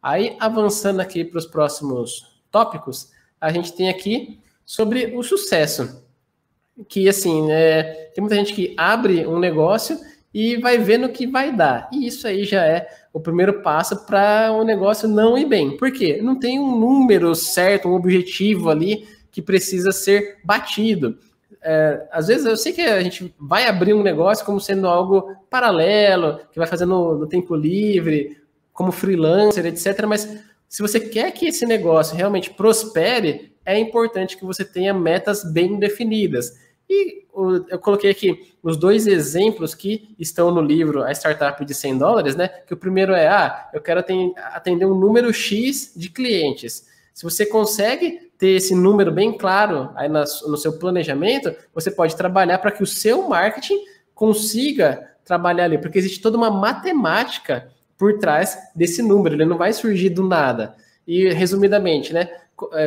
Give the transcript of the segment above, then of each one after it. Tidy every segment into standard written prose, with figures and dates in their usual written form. Aí, avançando aqui para os próximos tópicos, a gente tem aqui sobre o sucesso. Que, assim, tem muita gente que abre um negócio e vai vendo que vai dar. E isso aí já é o primeiro passo para um negócio não ir bem. Por quê? Não tem um número certo, um objetivo ali que precisa ser batido. Às vezes eu sei que a gente vai abrir um negócio como sendo algo paralelo, que vai fazer no tempo livre, como freelancer, etc. Mas se você quer que esse negócio realmente prospere, é importante que você tenha metas bem definidas. E eu coloquei aqui os dois exemplos que estão no livro A Startup de 100 Dólares, né? Que o primeiro é, eu quero atender um número X de clientes. Se você consegue ter esse número bem claro aí no seu planejamento, você pode trabalhar para que o seu marketing consiga trabalhar ali, porque existe toda uma matemática por trás desse número, ele não vai surgir do nada. E, resumidamente, né,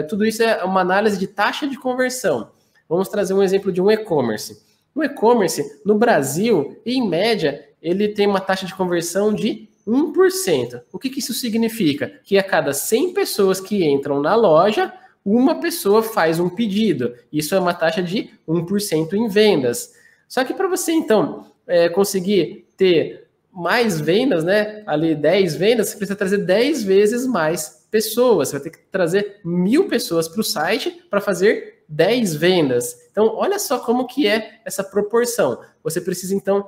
tudo isso é uma análise de taxa de conversão. Vamos trazer um exemplo de um e-commerce. O e-commerce, no Brasil, em média, ele tem uma taxa de conversão de 1%. O que isso significa? Que a cada 100 pessoas que entram na loja, uma pessoa faz um pedido. Isso é uma taxa de 1% em vendas. Só que para você, então, conseguir ter mais vendas, né? Ali 10 vendas, você precisa trazer 10 vezes mais pessoas. Você vai ter que trazer 1.000 pessoas para o site para fazer 10 vendas. Então, olha só como que é essa proporção. Você precisa, então,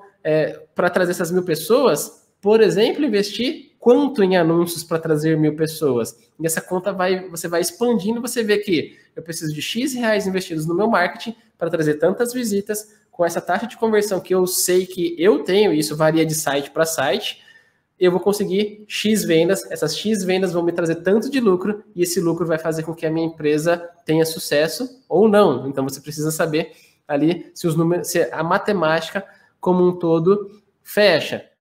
para trazer essas 1.000 pessoas, por exemplo, investir quanto em anúncios para trazer 1.000 pessoas. E essa conta você vai expandindo, você vê que eu preciso de X reais investidos no meu marketing para trazer tantas visitas, com essa taxa de conversão que eu sei que eu tenho, e isso varia de site para site, eu vou conseguir X vendas, essas X vendas vão me trazer tanto de lucro, e esse lucro vai fazer com que a minha empresa tenha sucesso ou não. Então você precisa saber ali se a matemática como um todo fecha.